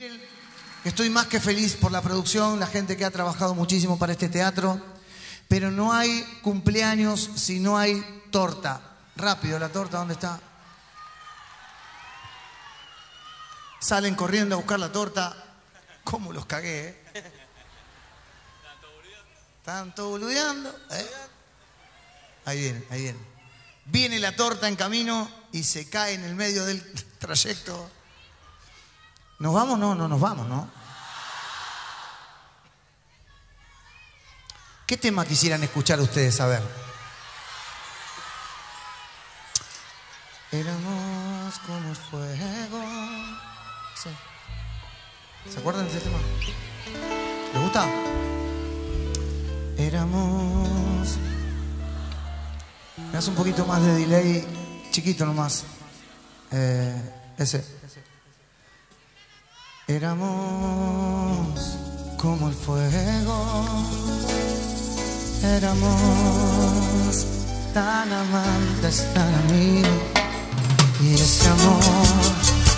Miren, estoy más que feliz por la producción, la gente que ha trabajado muchísimo para este teatro, pero no hay cumpleaños si no hay torta. Rápido, la torta, ¿dónde está? Salen corriendo a buscar la torta. ¿Cómo los cagué, eh? Tanto boludeando, ¿eh? Ahí viene, ahí viene. Viene la torta en camino y se cae en el medio del trayecto. ¿Nos vamos? No, no nos vamos, ¿no? ¿Qué tema quisieran escuchar ustedes? A ver. Éramos como el fuego. Sí. ¿Se acuerdan de ese tema? ¿Les gusta? Éramos. Me hace un poquito más de delay, chiquito nomás. Ese. Éramos como el fuego. Éramos tan amantes, tan amigos. Y ese amor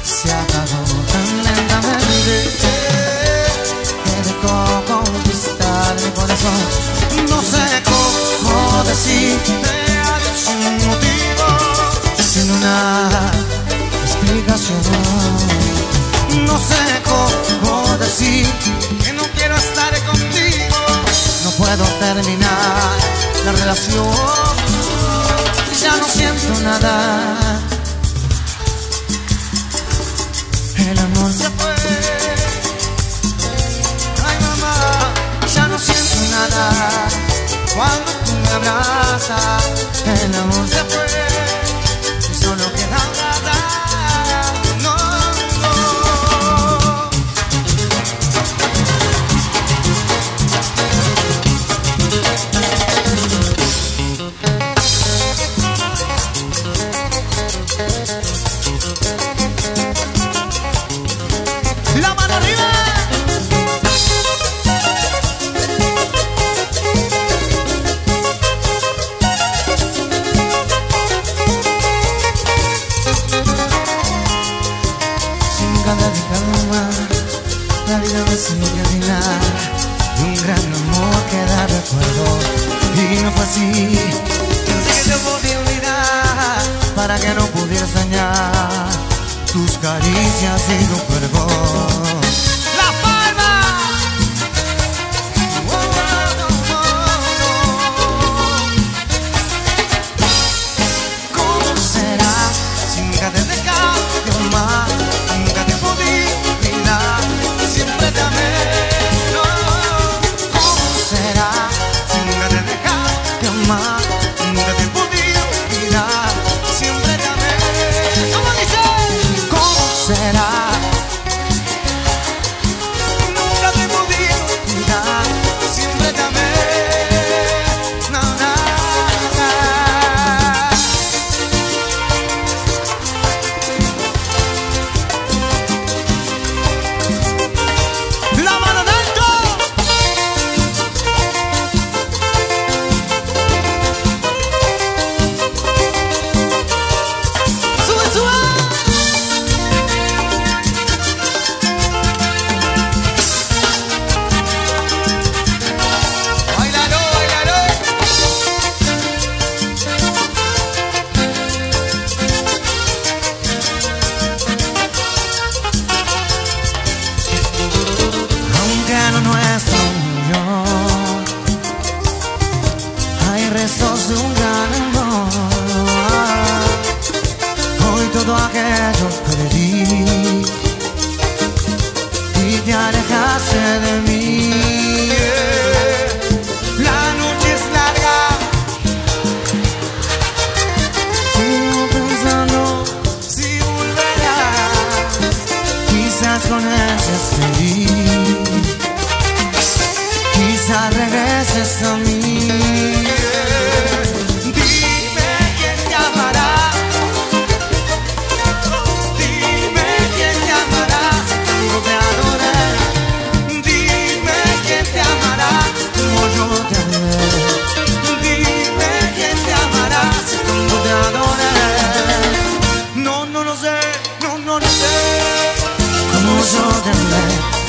se acabó tan lentamente. Me dejó conquistar mi corazón. No sé cómo decirte sin un motivo, sin una explicación. No sé cómo decir que no quiero estar contigo. No puedo terminar la relación. Ya no siento nada. El amor se fue. Ay, mamá, ya no siento nada. Cuando tú me abrazas, el amor se fue y solo queda nada. No, no. La mano arriba. La vida me sigue al final de un gran amor que da recuerdo. Y no fue así, pensé que te podía olvidar, para que no pudiera dañar tus caricias y tu cuerpo. ¡La palma! Oh, oh, oh, oh. ¿Cómo será si nunca te dejaste de amar? Nunca te podí olvidar. Siempre te amé, no. ¿Cómo será si nunca te dejaste amar? Nunca te pude olvidar. Siempre te amé. ¿Cómo dices? ¿Cómo será? Nunca te pude olvidar. Siempre te amé. No, no sé, no sé cómo soy. de mí.